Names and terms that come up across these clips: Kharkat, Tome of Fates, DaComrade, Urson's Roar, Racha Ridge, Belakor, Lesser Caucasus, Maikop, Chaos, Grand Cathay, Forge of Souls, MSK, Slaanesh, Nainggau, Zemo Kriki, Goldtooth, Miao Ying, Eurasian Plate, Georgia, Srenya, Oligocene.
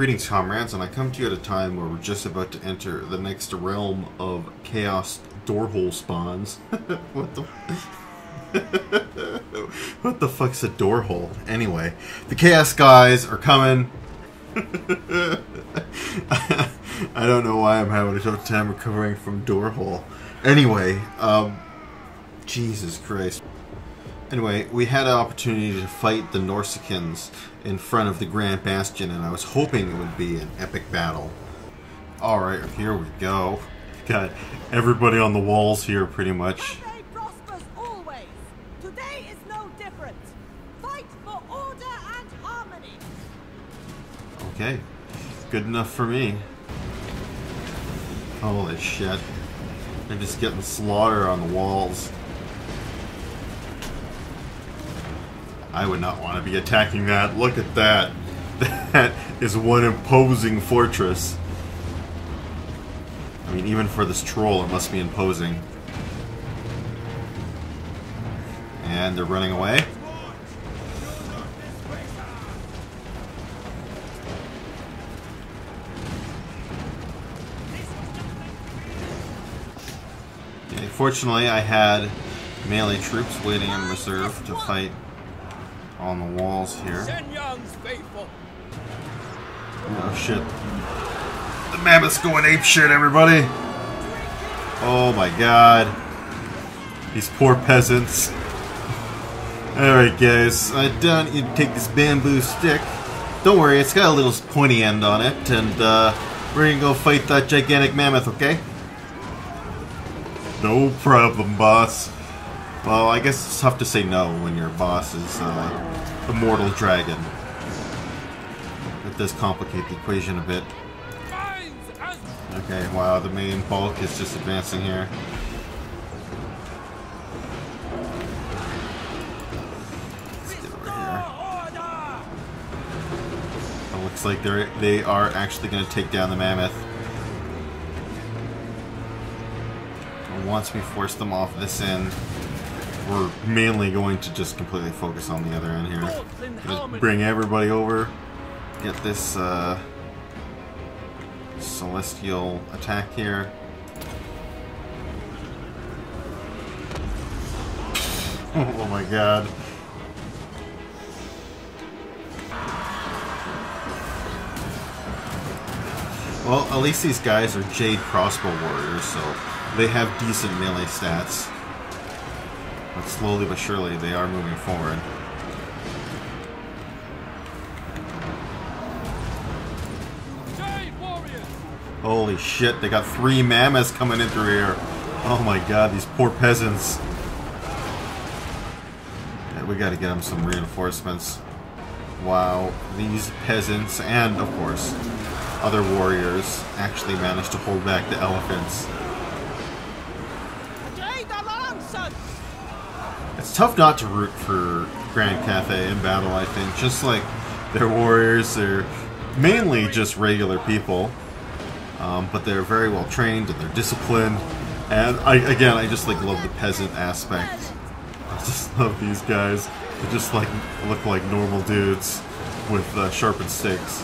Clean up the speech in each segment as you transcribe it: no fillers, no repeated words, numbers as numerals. Greetings, comrades, and I come to you at a time where we're just about to enter the next realm of chaos doorhole spawns. What the... what the fuck's a doorhole? Anyway, the chaos guys are coming. I don't know why I'm having a tough time recovering from doorhole. Anyway, Jesus Christ. Anyway, we had an opportunity to fight the Norsicans in front of the Grand Bastion, and I was hoping it would be an epic battle. Alright, here we go. We've got everybody on the walls here, pretty much. Cathay prospers always. Today is no different. Fight for order and harmony. Okay. Good enough for me. Holy shit. They're just getting slaughtered on the walls. I would not want to be attacking that. Look at that. That is one imposing fortress. I mean, even for this troll, it must be imposing. And they're running away. Okay, fortunately, I had melee troops waiting in reserve to fight on the walls here. Oh shit. The mammoth's going ape shit, everybody! Oh my god. These poor peasants. Alright guys, I don't need to take this bamboo stick. Don't worry, it's got a little pointy end on it, and we're gonna go fight that gigantic mammoth, okay? No problem, boss. Well, I guess it's tough to say no when your boss is a mortal dragon. It does complicate the equation a bit. Okay, wow, the main bulk is just advancing here. Let's get over here. It looks like they are actually going to take down the mammoth. And once we force them off this end, we're mainly going to just completely focus on the other end here. Just bring everybody over, get this celestial attack here. Oh my god. Well, at least these guys are Jade Crossbow Warriors, so they have decent melee stats. But slowly but surely they are moving forward. Holy shit, they got three mammoths coming in through here. Oh my god, these poor peasants. Yeah, we gotta get them some reinforcements. Wow, these peasants and, of course, other warriors actually managed to hold back the elephants. It's tough not to root for Grand Cathay in battle, I think. Just like their warriors, they're mainly just regular people. But they're very well trained and they're disciplined. And I just like love the peasant aspect. I just love these guys. They just like look like normal dudes with sharpened sticks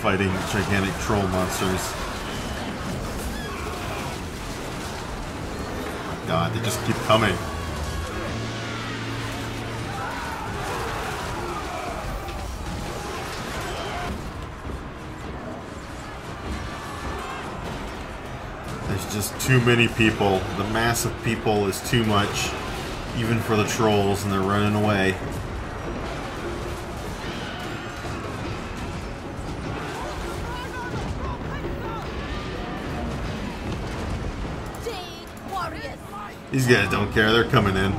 fighting gigantic troll monsters. God, they just keep coming. Just too many people. The mass of people is too much, even for the trolls, and they're running away. These guys don't care, they're coming in.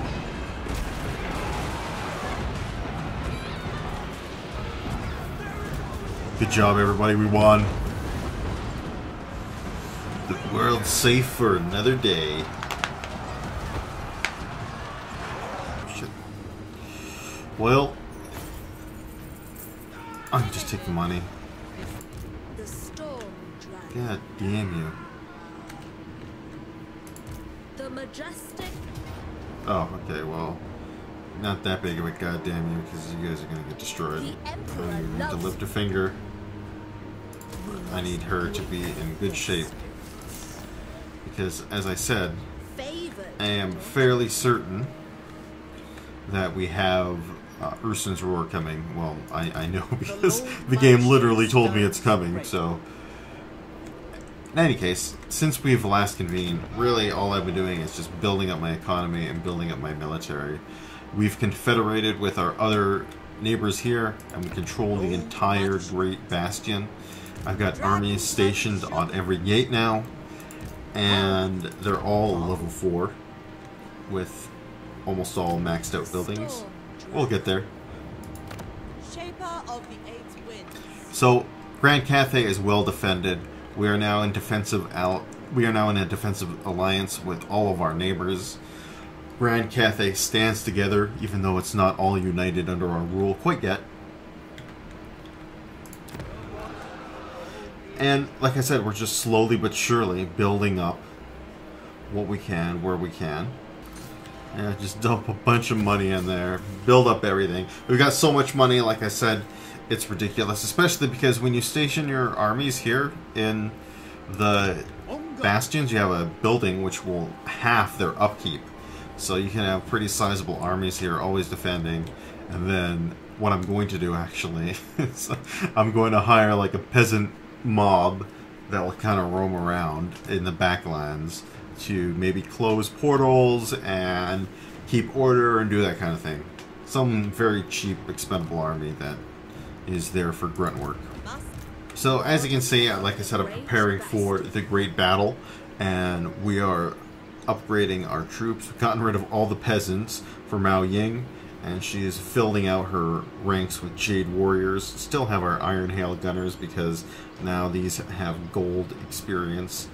Good job, everybody, we won. The world's safe for another day. Shit. Well, I can just take the money. God damn you. The majestic. Oh, okay, well, not that big of a goddamn you, because you guys are gonna get destroyed. I don't even need to lift a finger. I need her to be in good shape. Because, as I said, I am fairly certain that we have Urson's Roar coming. Well, I know because the game literally told me it's coming, so... In any case, since we've last convened, really all I've been doing is just building up my economy and building up my military. We've confederated with our other neighbors here, and we control the entire Great Bastion. I've got armies stationed on every gate now, and they're all level 4, with almost all maxed out buildings. We'll get there. So, Grand Cathay is well defended. We are now in a defensive alliance with all of our neighbors. Grand Cathay stands together, even though it's not all united under our rule quite yet. And like I said, we're just slowly but surely building up what we can, where we can. And just dump a bunch of money in there, build up everything. We've got so much money, like I said. It's ridiculous, especially because when you station your armies here in the bastions, you have a building which will half their upkeep. So you can have pretty sizable armies here, always defending. And then what I'm going to do, actually, is I'm going to hire like a peasant mob that will kind of roam around in the backlands to maybe close portals and keep order and do that kind of thing. Some very cheap, expendable army that is there for grunt work. So as you can see, like I said, I'm preparing for the great battle, and we are upgrading our troops. We've gotten rid of all the peasants for Miao Ying, and she is filling out her ranks with Jade Warriors. Still have our Iron Hail Gunners because now these have gold experience.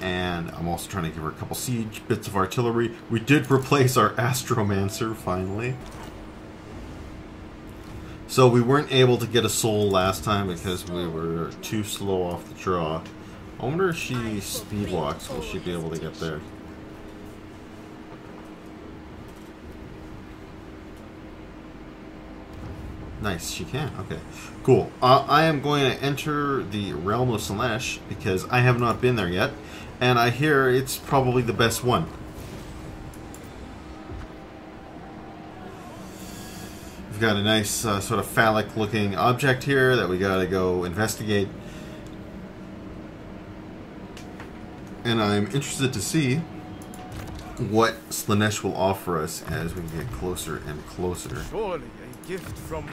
And I'm also trying to give her a couple siege bits of artillery. We did replace our Astromancer finally. So we weren't able to get a soul last time because we were too slow off the draw. I wonder if she speed walks, will she be able to get there? Nice, she can. Okay, cool. I am going to enter the realm of Slaanesh because I have not been there yet, and I hear it's probably the best one. We've got a nice sort of phallic looking object here that we gotta go investigate, and I'm interested to see what Slaanesh will offer us as we get closer and closer. Surely a gift from...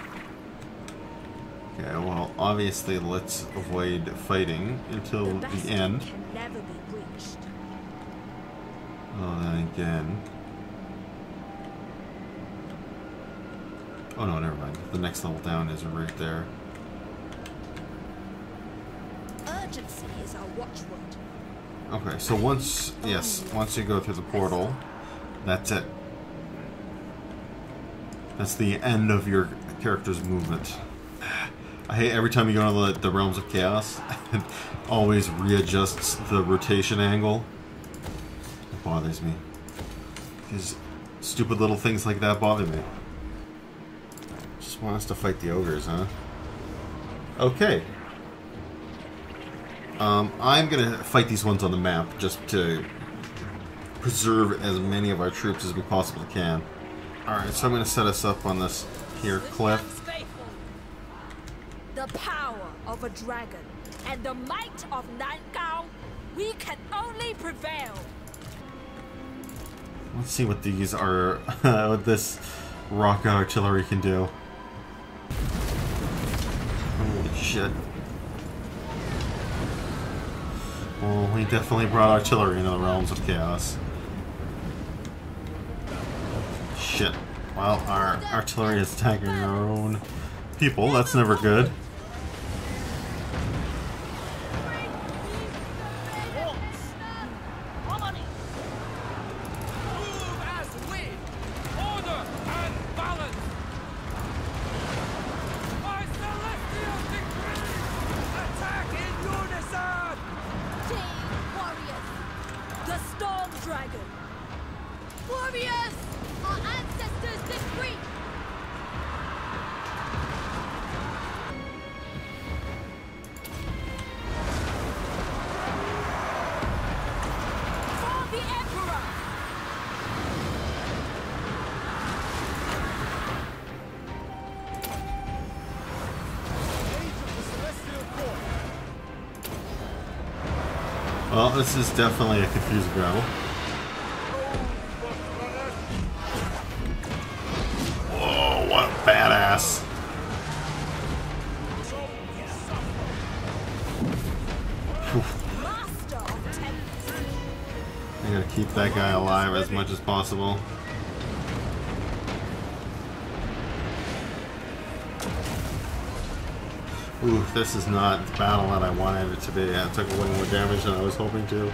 Okay, well obviously let's avoid fighting until the end. Oh, then again... Oh no, never mind. The next level down is right there. Urgency is our watchword. Okay, so once you go through the portal, that's it. That's the end of your character's movement. I hate every time you go to the realms of chaos, it always readjusts the rotation angle. It bothers me. Because stupid little things like that bother me. Just want us to fight the ogres, huh? Okay. I'm gonna fight these ones on the map just to preserve as many of our troops as we possibly can. Alright, so I'm gonna set us up on this here cliff. The power of a dragon and the might of Nainggau, we can only prevail. Let's see what these are. What this rocket artillery can do. Holy shit. Well, we definitely brought artillery into the realms of chaos. Shit. Well, our artillery is attacking our own people. That's never good. Well, this is definitely a confused gravel. Whoa, what a badass. Whew. I gotta keep that guy alive as much as possible. Ooh, this is not the battle that I wanted it to be. I took way more damage than I was hoping to.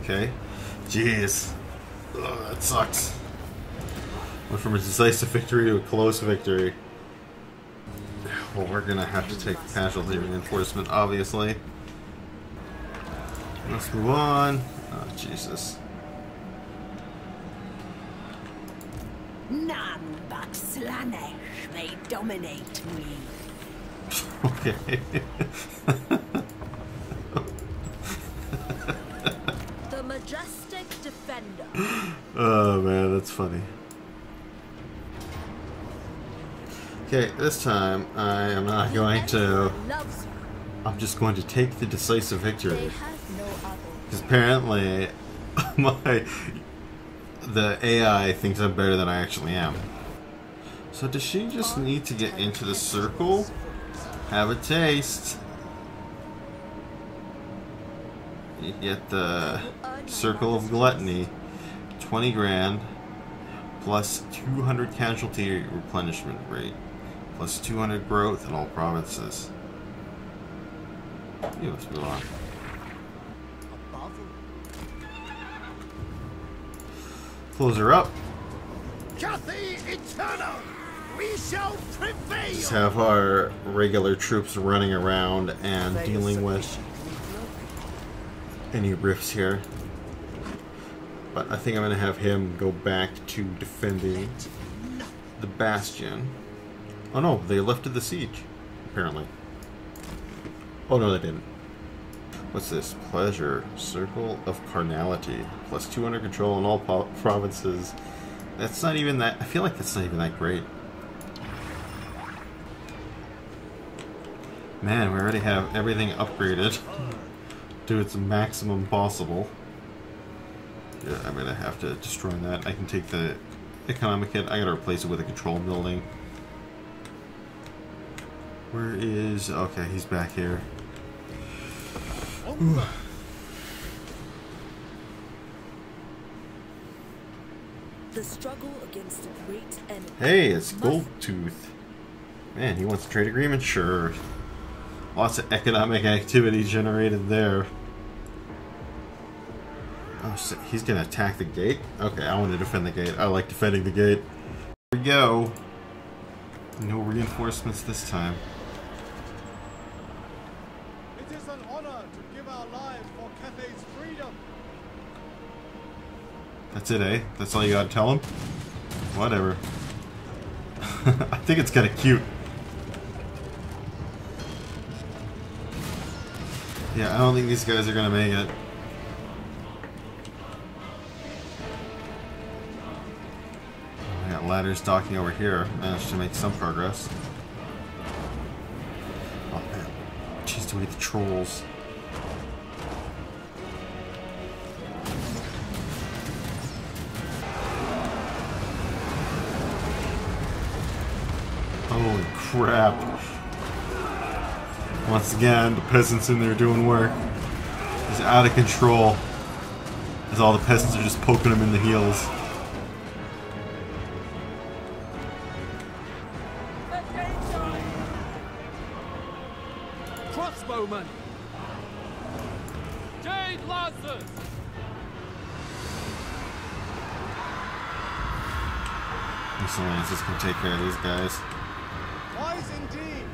Okay. Jeez. Ugh, that sucks. Went from a decisive victory to a close victory. Well, we're gonna have to take casualty reinforcement, obviously. Let's move on. Oh, Jesus. None but Slaanesh may dominate me. Okay. The majestic defender. Oh man, that's funny. Okay, this time I am not going to. I'm just going to take the decisive victory. Because apparently, the AI thinks I'm better than I actually am. So does she just need to get into the circle? Have a taste. You get the circle of gluttony. 20 grand. Plus 200 casualty replenishment rate. Plus 200 growth in all provinces. You must be wrong. Close her up. Cathay eternal, we shall prevail. Just have our regular troops running around and dealing with any rifts here. But I think I'm going to have him go back to defending the bastion. Oh no, they lifted the siege, apparently. Oh no, they didn't. What's this? Pleasure. Circle of Carnality. Plus 200 control in all provinces. That's not even that... I feel like that's not even that great. Man, we already have everything upgraded to its maximum possible. Yeah, I'm gonna have to destroy that. I can take the economic hit. I gotta replace it with a control building. Where is... Okay, he's back here. Ooh. The struggle against the great enemy. Hey, it's Goldtooth. Man, he wants a trade agreement? Sure. Lots of economic activity generated there. Oh, so he's gonna attack the gate? Okay, I want to defend the gate. I like defending the gate. Here we go. No reinforcements this time. That's it, eh? That's all you gotta tell him? Whatever. I think it's kinda cute. Yeah, I don't think these guys are gonna make it. I got ladders docking over here. Managed to make some progress. Oh man. Jeez, do we get the trolls? Holy crap. Once again, the peasants in there doing work. It's out of control. As all the peasants are just poking them in the heels. Crossbowman. Jade Lancers. These Lancers can take care of these guys. Indeed.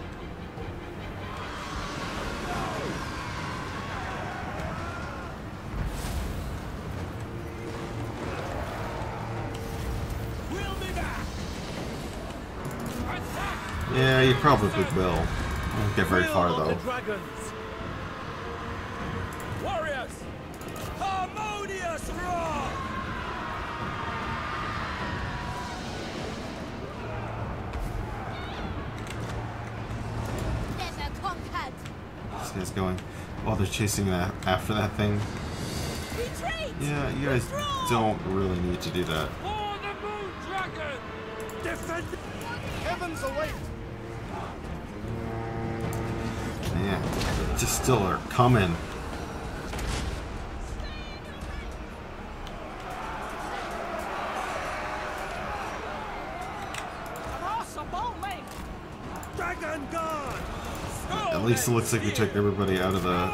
We'll be back. Attack. Yeah, you probably will. Won't get very far though. Warriors, harmonious roar. is going while they're chasing that after that thing. Retreat! Yeah, you guys don't really need to do that. For the moon dragon! Defend! Heavens await! Yeah, the distiller coming. At least it looks like we took everybody out of the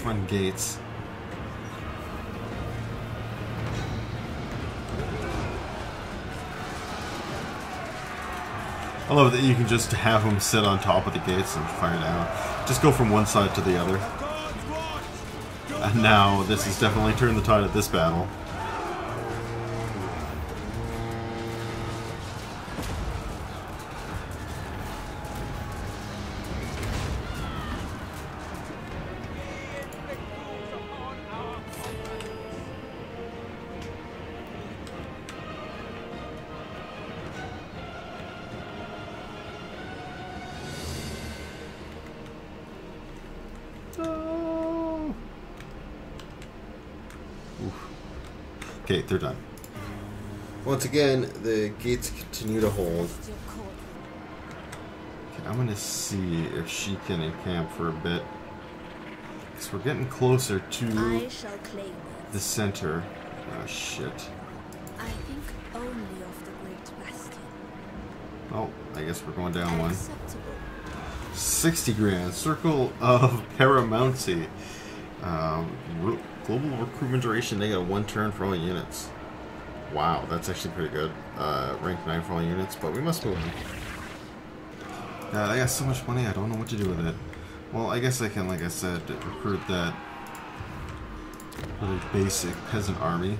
front gates. I love that you can just have them sit on top of the gates and fire down. Just go from one side to the other. And now this has definitely turned the tide of this battle. Okay, they're done. Once again, the gates continue to hold. Okay, I'm gonna see if she can encamp for a bit, because we're getting closer to the center. Oh shit! I think only of the great bastion. Oh, I guess we're going down one. 60 grand. Circle of Paramouncy. Global recruitment duration, they got 1 turn for all units. Wow, that's actually pretty good. Rank 9 for all units, but we must move on. I got so much money, I don't know what to do with it. Well, I guess I can, like I said, recruit that really basic peasant army.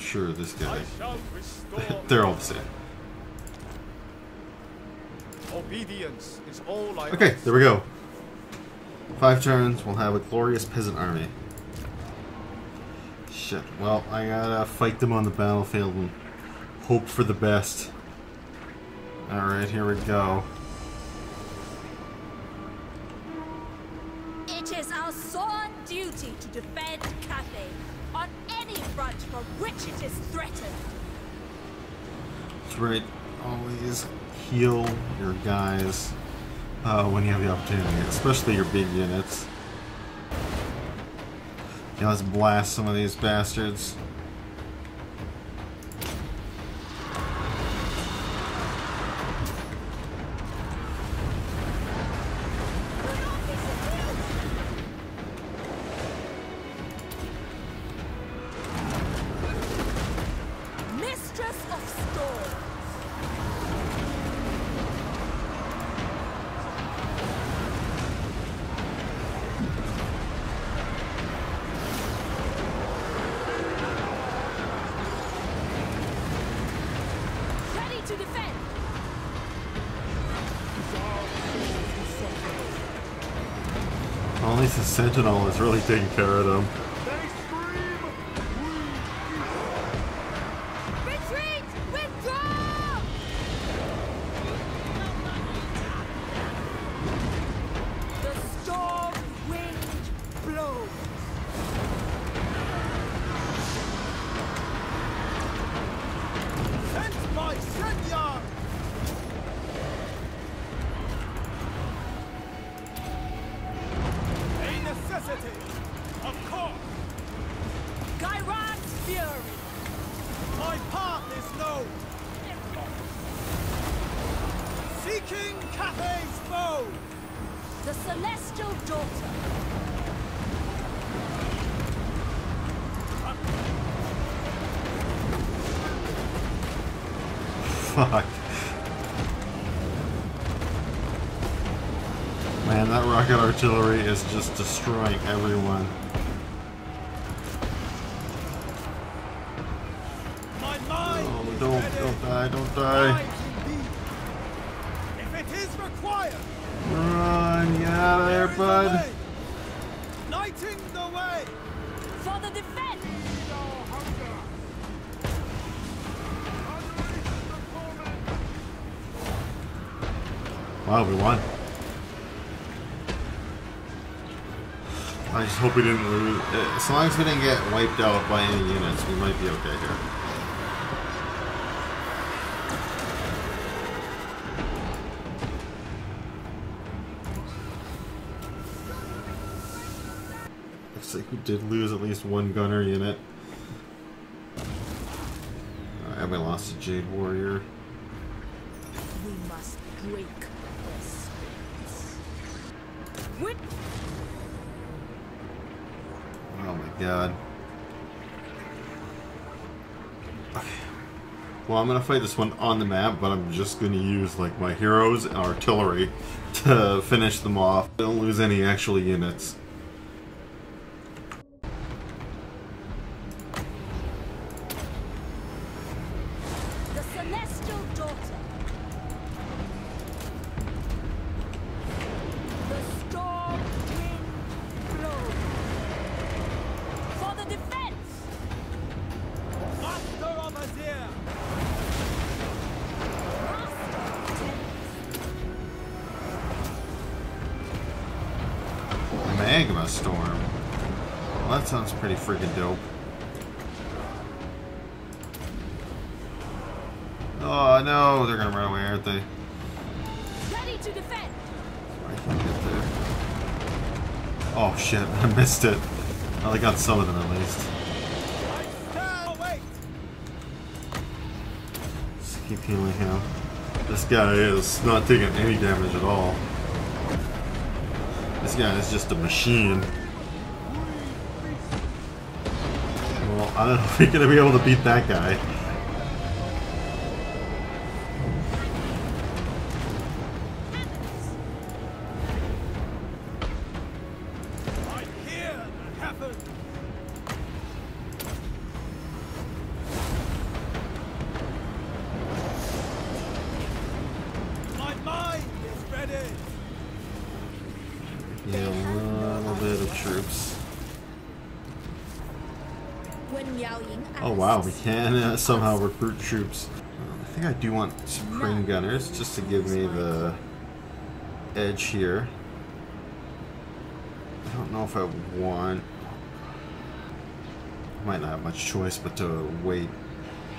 Sure, this guy. They're all the same. Obedience is all I okay, there we go. 5 turns, we'll have a glorious peasant army. Shit, well, I gotta fight them on the battlefield and hope for the best. Alright, here we go. It is our sworn duty to defend Cathay on any front from which it is threatened. That's right, always heal your guys. When you have the opportunity, especially your big units. Yeah, let's blast some of these bastards. At least the Sentinel is really taking care of them. Retreat! Withdraw! The storm wind blows. Sent by Srenya! Of course! Gyron's fury! My path is known! Seeking Cathay's foe! The Celestial Daughter! Fuck. Man, that rocket artillery is just destroying everyone. My mind oh, don't die, don't die. If it is required. Run, get out of there, bud. Lighting the way for the defense. Wow, we won. I just hope we didn't lose. As long as we didn't get wiped out by any units, we might be okay here. Looks like we did lose at least one gunner unit. Have I lost a Jade Warrior? We must break their spirits. What? Oh my god. Okay. Well, I'm gonna fight this one on the map, but I'm just gonna use like my heroes and artillery to finish them off. Don't lose any actual units. Freaking dope. Oh no, they're gonna run away, aren't they? Ready to defend. I can't get there. Oh shit, I missed it. Well, I got some of them at least. Just keep healing him. This guy is not taking any damage at all. This guy is just a machine. I don't know if we're gonna be able to beat that guy. I hear that happened. My mind is ready. Yeah, a little bit of troops. Oh wow, we can somehow recruit troops. I think I do want Supreme Gunners just to give me the edge here. I don't know if I want... I might not have much choice but to wait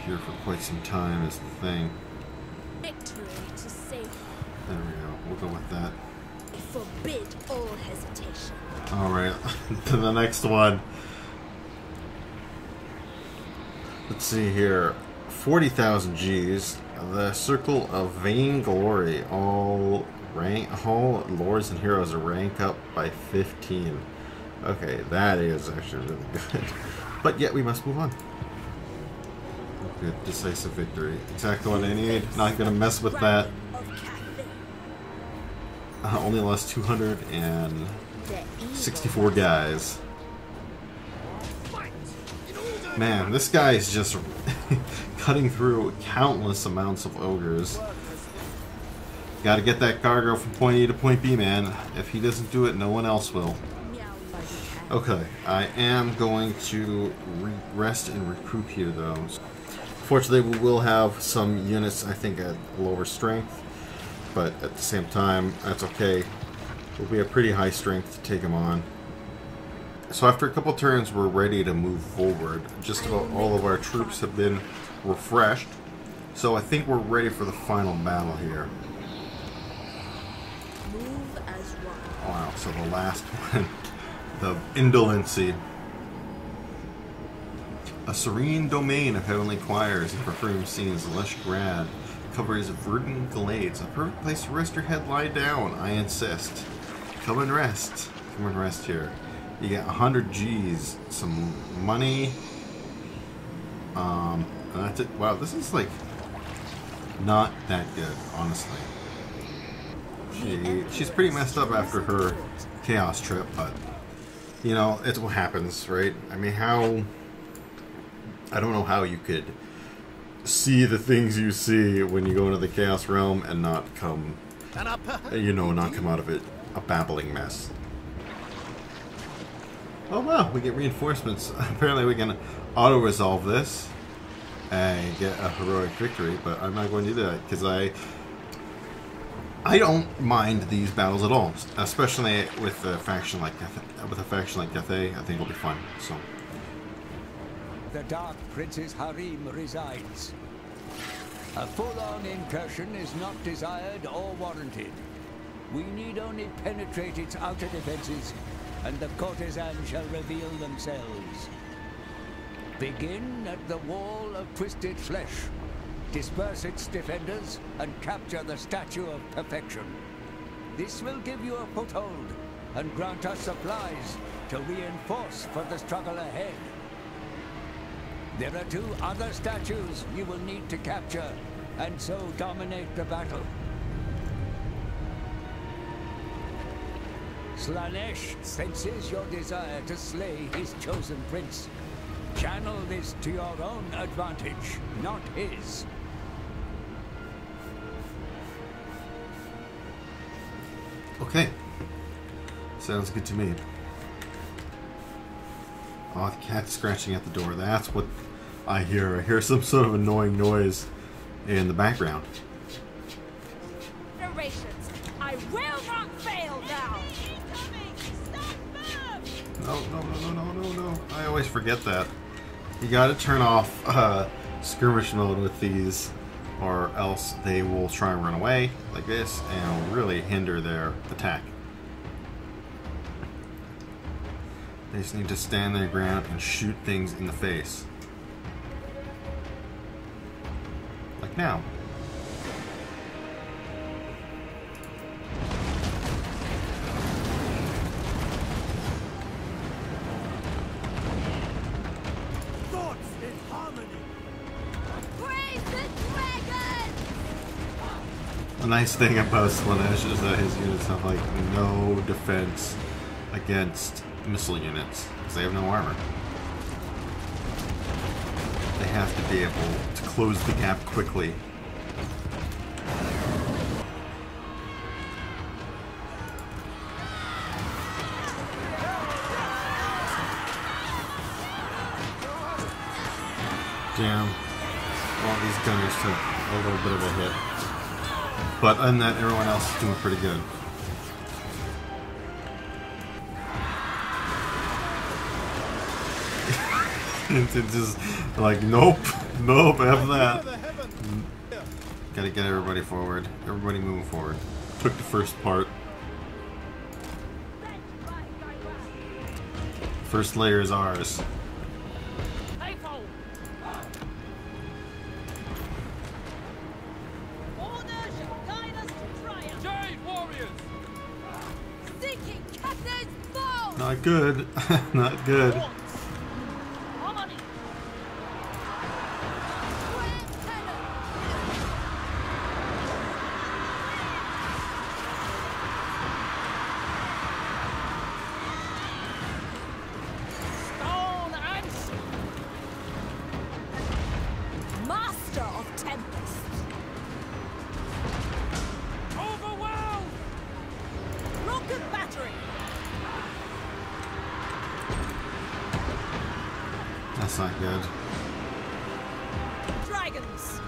here for quite some time is the thing. There we go, we'll go with that. Forbid all hesitation. Alright, to the next one. Let's see here, 40,000 G's, the Circle of Vainglory, all lords and heroes are ranked up by 15. Okay, that is actually really good, but yet we must move on. Good, decisive victory, exactly what I need, not going to mess with that. Only lost 264 guys. Man, this guy is just cutting through countless amounts of ogres. Gotta get that cargo from point A to point B, man. If he doesn't do it, no one else will. Okay, I am going to rest and recruit here, though. Fortunately, we will have some units, I think, at lower strength. But at the same time, that's okay. We'll be at pretty high strength to take him on. So after a couple turns, we're ready to move forward. Just about all of our troops have been refreshed. So I think we're ready for the final battle here. Move as one. Wow, so the last one. The Indolency. A serene domain of heavenly choirs and perfumed scenes, lush grad covers verdant glades. A perfect place to rest your head, lie down, I insist. Come and rest. Come and rest here. You get 100 G's, some money, and that's it. Wow, this is like not that good, honestly. She's pretty messed up after her chaos trip, but you know, it's what happens, right? I mean, I don't know how you could see the things you see when you go into the chaos realm and not come, you know, not come out of it a babbling mess. Oh wow, we get reinforcements. Apparently we can auto-resolve this and get a heroic victory, but I'm not going to do that because I I don't mind these battles at all, especially with a faction like Cathay. I think it'll be fun. So. The Dark Prince's harem resides. A full-on incursion is not desired or warranted. We need only penetrate its outer defenses, and the courtesans shall reveal themselves. Begin at the Wall of Twisted Flesh. Disperse its defenders and capture the Statue of Perfection. This will give you a foothold and grant us supplies to reinforce for the struggle ahead. There are 2 other statues you will need to capture and so dominate the battle. Slaanesh senses your desire to slay his chosen prince. Channel this to your own advantage, not his. Okay. Sounds good to me. Oh, the cat's scratching at the door. That's what I hear. I hear some sort of annoying noise in the background. Generations, I will not fail now. No. I always forget that. You gotta turn off skirmish mode with these, or else they will try and run away like this and really hinder their attack. They just need to stand their ground and shoot things in the face. Like now. Thoughts in harmony. Praise the dragon! The nice thing about Slaanesh is that his units have like no defense against missile units, because they have no armor. They have to be able to close the gap quickly. Damn. All these gunners took a little bit of a hit. But other than that, everyone else is doing pretty good. It's just like, nope, have that. Gotta get everybody forward. Everybody moving forward. Took the first part. First layer is ours. Not good. Not good. That's not good. Dragons.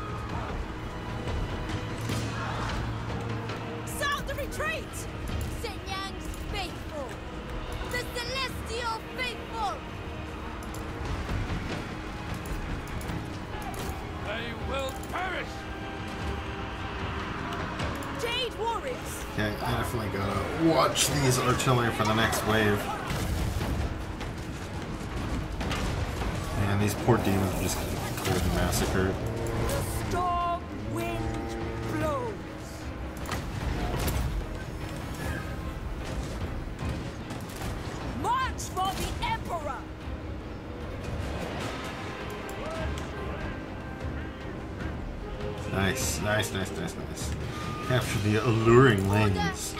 Sound the retreat. Saint Yang's faithful. The celestial faithful. They will perish. Jade warriors. Okay, I definitely gotta watch these artillery for the next wave. These poor demons are just getting massacred. Storm wind blows. March for the Emperor. Nice. Capture the alluring lanes.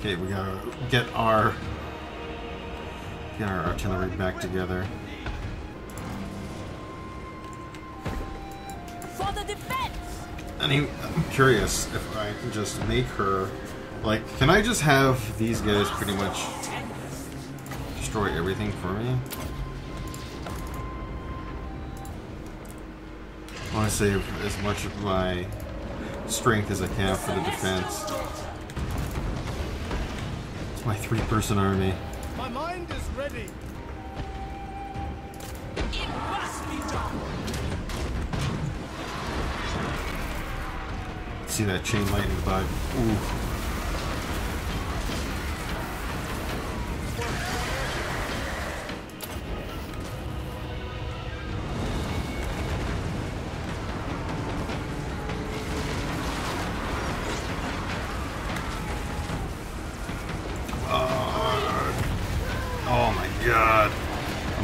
Okay, we gotta get our. Get our artillery back together. For the defense. I mean, I'm curious if I can just make her like. Can I just have these guys pretty much destroy everything for me? I want to save as much of my strength as I can for the defense. It's my three-person army. My mind is ready. It must be done. See that chain lightning vibe? Ooh.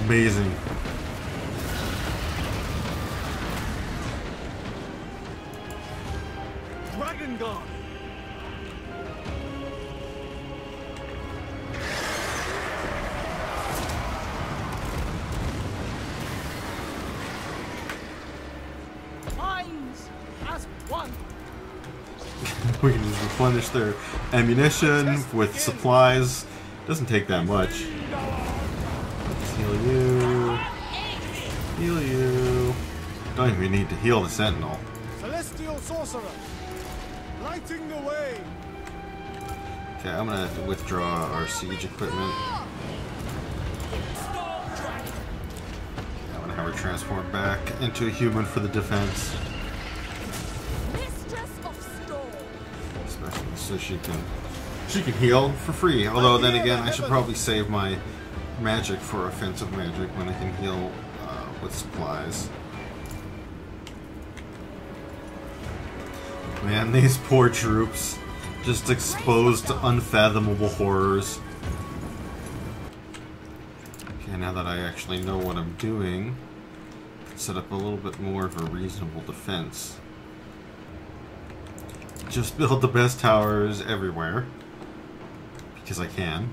Amazing. Dragon God. Mines as one. We can just replenish their ammunition with supplies. Doesn't take that much. Heal you. Don't even need to heal the sentinel. Celestial sorcerer, lighting the way. Okay, I'm gonna withdraw our siege equipment. Okay, I'm gonna have her transform back into a human for the defense. Especially so she can heal for free. Although then again, I should probably save my magic for offensive magic when I can heal with supplies. Man, these poor troops just exposed to unfathomable horrors. Okay, now that I actually know what I'm doing, I can set up a little bit more of a reasonable defense. Just build the best towers everywhere because I can.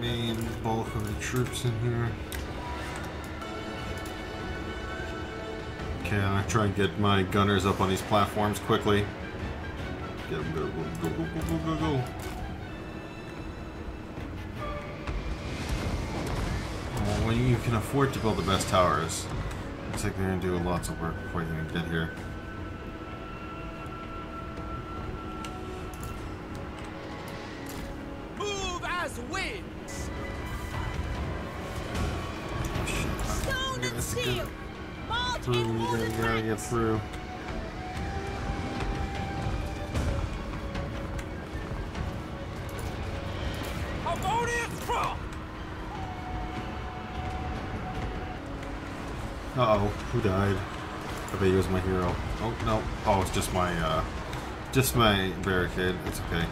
Main bulk of the troops in here. Okay, I'm gonna try and get my gunners up on these platforms quickly. Get them, go. Oh, well, you can afford to build the best towers. Looks like they're gonna do lots of work before they can get here. Through. Uh-oh, who died? I bet he was my hero. Oh no. Oh, it's just my barricade. It's okay.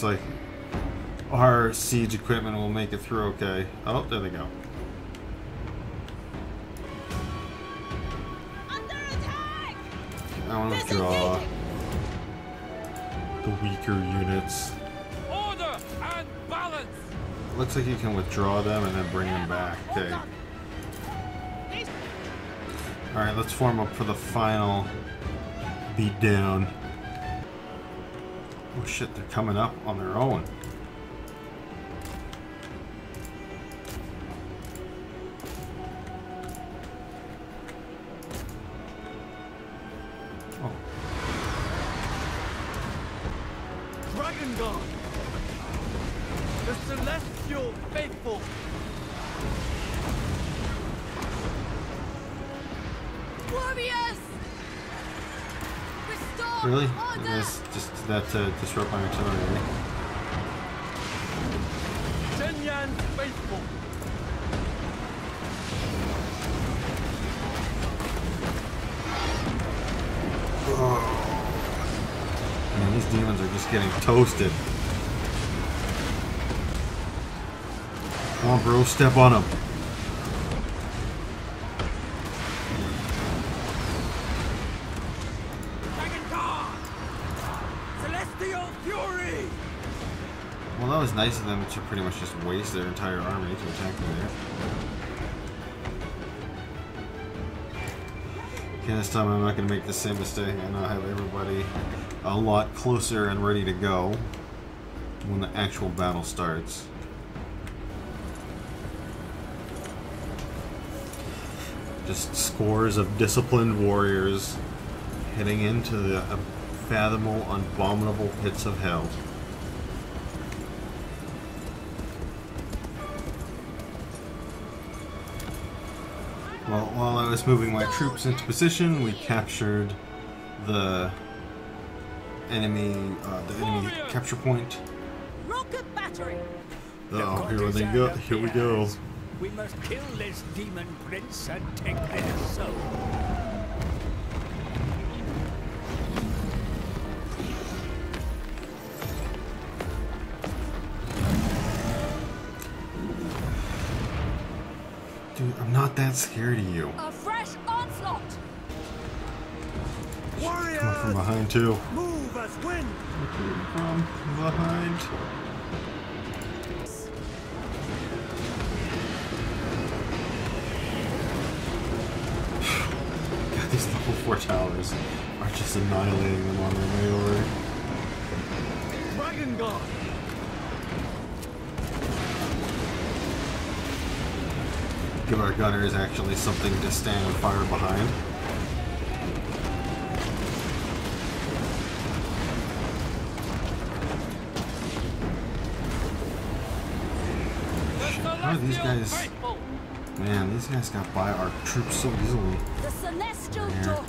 Like our siege equipment will make it through okay. Oh, there they go. Under attack! I want to withdraw the weaker units. Order and balance. Looks like you can withdraw them and then bring them back. Okay. Alright, let's form up for the final beatdown. Oh shit, they're coming up on their own. Oh. Dragon God! The Celestial Faithful! Warriors! Really? Yes, just that disrupt my artillery. Tenyan faithful. Oh. Man, these demons are just getting toasted. Come on, bro, step on them. was nice of them to pretty much just waste their entire army to attack me there. Okay, this time I'm not going to make the same mistake and I'll have everybody a lot closer and ready to go when the actual battle starts. Just scores of disciplined warriors heading into the unfathomable, abominable pits of hell. Well, while I was moving my troops into position, we captured the enemy capture point. Rocket battery. Oh, here they go! Here we go! We must kill this demon prince and take their soul. Dude, I'm not that scared of you. A fresh onslaught. Warriors, come from behind too. Move as wind. From behind. These level 4 towers are just annihilating them on their way over. Dragon God! Give our gunners actually something to stand and fire behind. How are these guys? Man, these guys got by our troops so easily. The Celestial Daughter.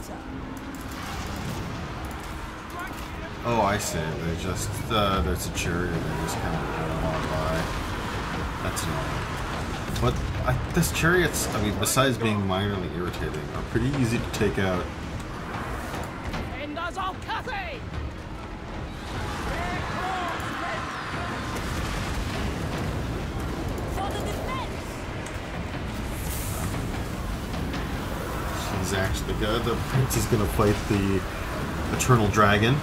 Oh, I see. They just there's a chariot. They just kind of walk by. That's annoying. But this chariots, I mean, besides being minorly irritating, are pretty easy to take out. And that's all Cathay. Actually good. The prince is going to fight the eternal dragon.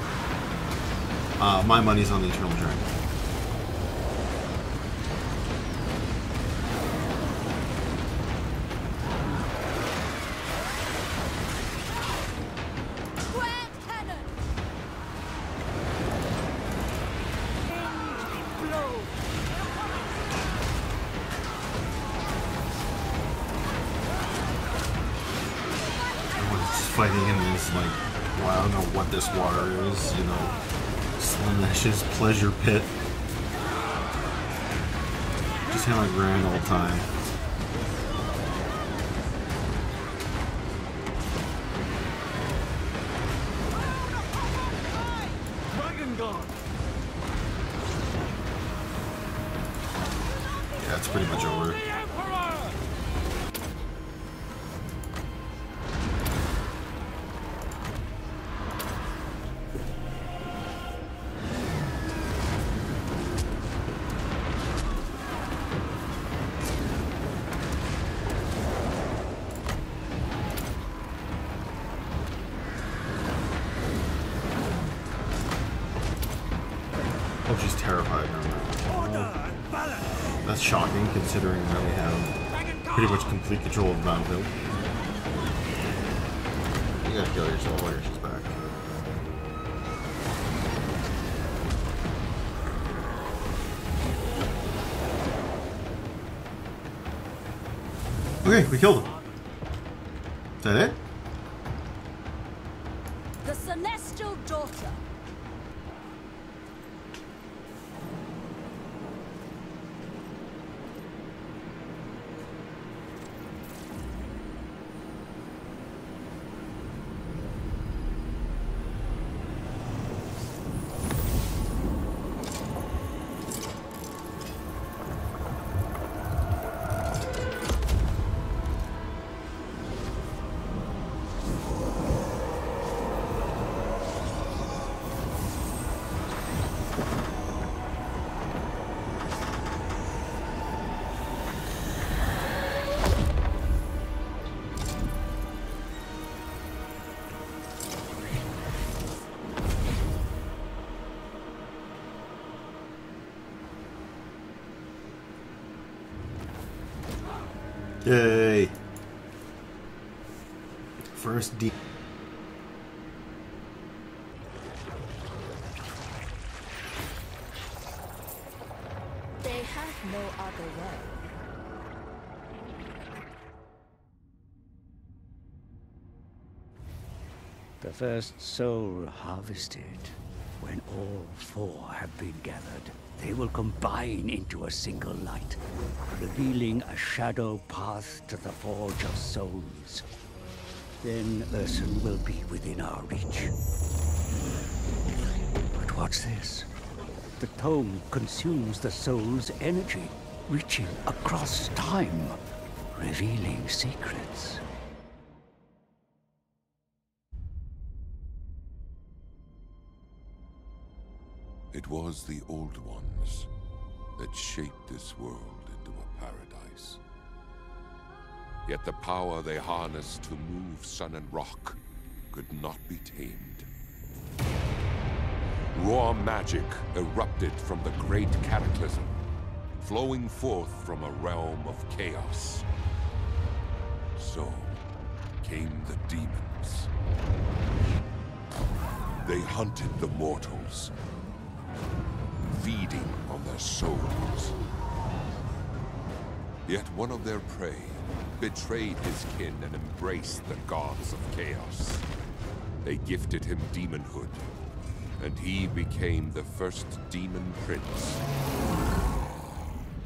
My money's on the eternal dragon. Grand cannon. Blow. Fighting in this, like, well, I don't know what this water is, you know, Slaanesh's pleasure pit. Just having a grand old time. Yeah, it's pretty much over. That's shocking, considering that we have pretty much complete control of the battlefield. You gotta kill yourself while you're just back. Okay, we killed him. Is that it? The Celestial Daughter. Yay! First D. They have no other way. The first soul harvested. When all four have been gathered, they will combine into a single light, revealing a shadow path to the Forge of Souls. Then Urson will be within our reach. But what's this? The tome consumes the soul's energy, reaching across time, revealing secrets. It was the Old Ones that shaped this world into a paradise. Yet the power they harnessed to move sun and rock could not be tamed. Raw magic erupted from the great cataclysm, flowing forth from a realm of chaos. So came the demons. They hunted the mortals, feeding on their souls. Yet one of their prey betrayed his kin and embraced the gods of chaos. They gifted him demonhood, and he became the first demon prince,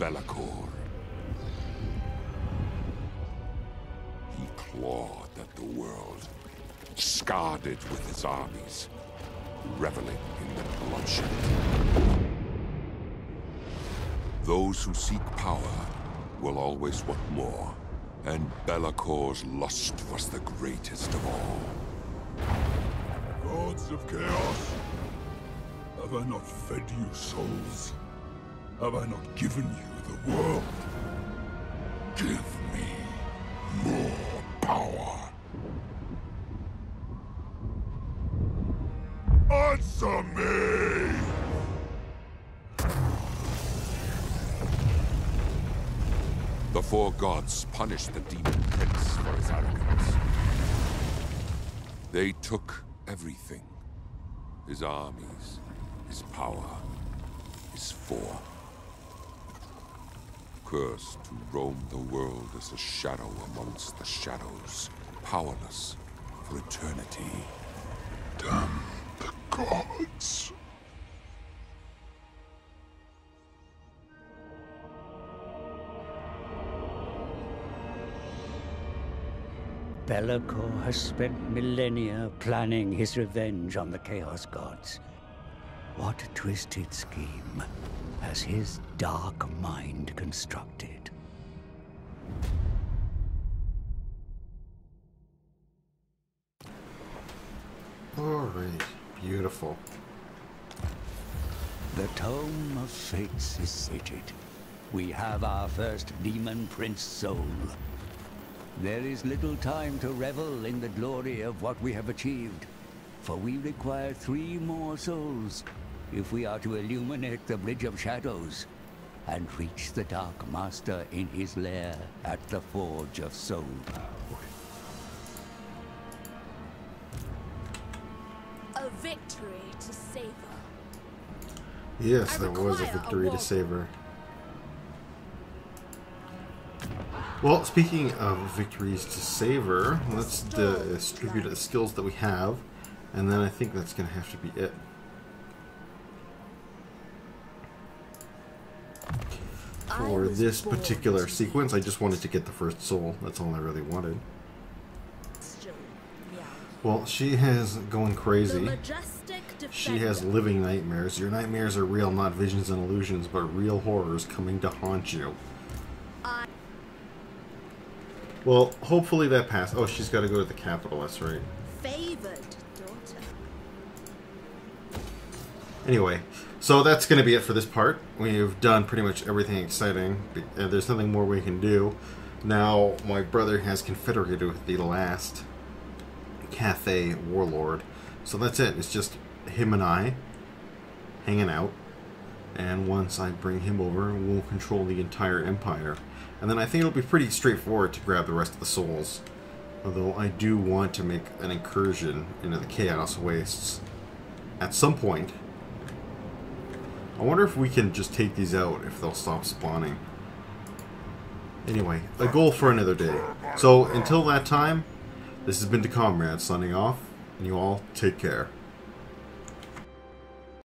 Belakor. He clawed at the world, scarred it with his armies, reveling in the bloodshed. Those who seek power will always want more, and Belakor's lust was the greatest of all. Gods of chaos, have I not fed you souls? Have I not given you the world? Give me more power. Answer me! The four gods punished the demon prince for his arrogance. They took everything. His armies, his power, his form. Cursed to roam the world as a shadow amongst the shadows, powerless for eternity. Damn the gods! Belakor has spent millennia planning his revenge on the Chaos Gods. What twisted scheme has his dark mind constructed? Alright, beautiful. The Tome of Fates is sated. We have our first Demon Prince soul. There is little time to revel in the glory of what we have achieved, for we require 3 more souls if we are to illuminate the Bridge of Shadows and reach the Dark Master in his lair at the Forge of Souls. A victory to savor. Yes, there was a victory to savor. Well, speaking of victories to savor, let's distribute the skills that we have, and then I think that's going to have to be it. For this particular sequence, I just wanted to get the first soul. That's all I really wanted. Well, she is going crazy. She has living nightmares. Your nightmares are real, not visions and illusions, but real horrors coming to haunt you. Well, hopefully that passed. Oh, she's got to go to the capital, that's right. Favored daughter. Anyway, so that's going to be it for this part. We've done pretty much everything exciting. There's nothing more we can do. Now, my brother has confederated with the last Cathay warlord. So that's it. It's just him and I hanging out. And once I bring him over, we'll control the entire empire. And then I think it'll be pretty straightforward to grab the rest of the souls. Although I do want to make an incursion into the Chaos Wastes at some point. I wonder if we can just take these out, if they'll stop spawning. Anyway, a goal for another day. So, until that time, this has been DaComrade signing off, and you all take care.